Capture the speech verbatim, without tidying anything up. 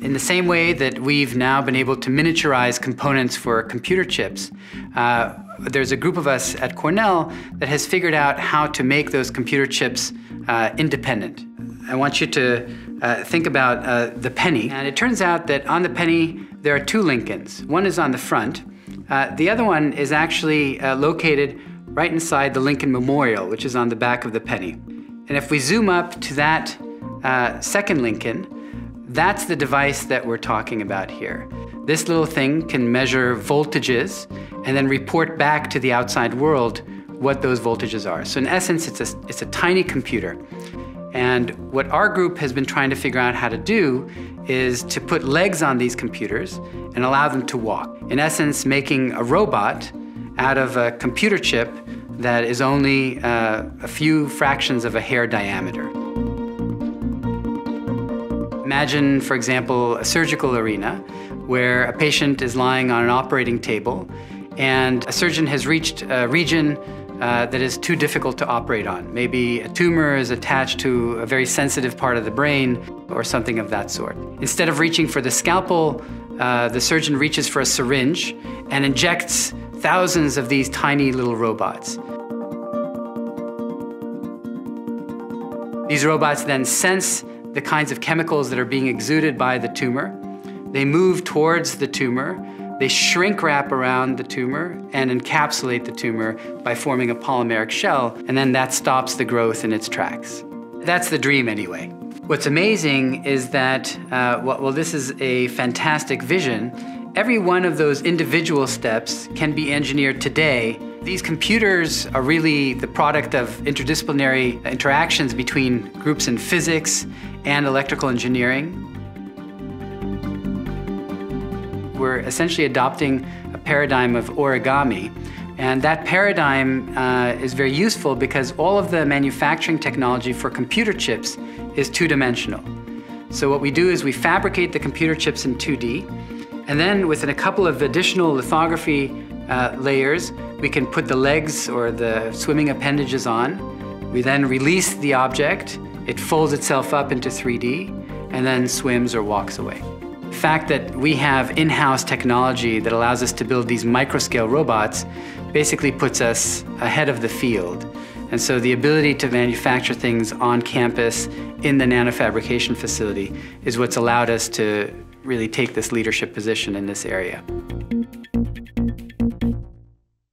In the same way that we've now been able to miniaturize components for computer chips, uh, there's a group of us at Cornell that has figured out how to make those computer chips uh, independent. I want you to uh, think about uh, the penny. And it turns out that on the penny, there are two Lincolns. One is on the front. Uh, the other one is actually uh, located right inside the Lincoln Memorial, which is on the back of the penny. And if we zoom up to that uh, second Lincoln, that's the device that we're talking about here. This little thing can measure voltages and then report back to the outside world what those voltages are. So in essence, it's a, it's a tiny computer. And what our group has been trying to figure out how to do is to put legs on these computers and allow them to walk. In essence, making a robot out of a computer chip that is only uh, a few fractions of a hair diameter. Imagine, for example, a surgical arena where a patient is lying on an operating table and a surgeon has reached a region uh, that is too difficult to operate on. Maybe a tumor is attached to a very sensitive part of the brain or something of that sort. Instead of reaching for the scalpel, uh, the surgeon reaches for a syringe and injects thousands of these tiny little robots. These robots then sense the kinds of chemicals that are being exuded by the tumor. They move towards the tumor, they shrink wrap around the tumor and encapsulate the tumor by forming a polymeric shell, and then that stops the growth in its tracks. That's the dream anyway. What's amazing is that, uh, well, this is a fantastic vision. Every one of those individual steps can be engineered today. These computers are really the product of interdisciplinary interactions between groups in physics and electrical engineering. We're essentially adopting a paradigm of origami. And that paradigm uh, is very useful because all of the manufacturing technology for computer chips is two-dimensional. So what we do is we fabricate the computer chips in two D, and then within a couple of additional lithography uh, layers, we can put the legs or the swimming appendages on. We then release the object. It folds itself up into three D and then swims or walks away. The fact that we have in-house technology that allows us to build these microscale robots basically puts us ahead of the field. And so the ability to manufacture things on campus in the nanofabrication facility is what's allowed us to really take this leadership position in this area.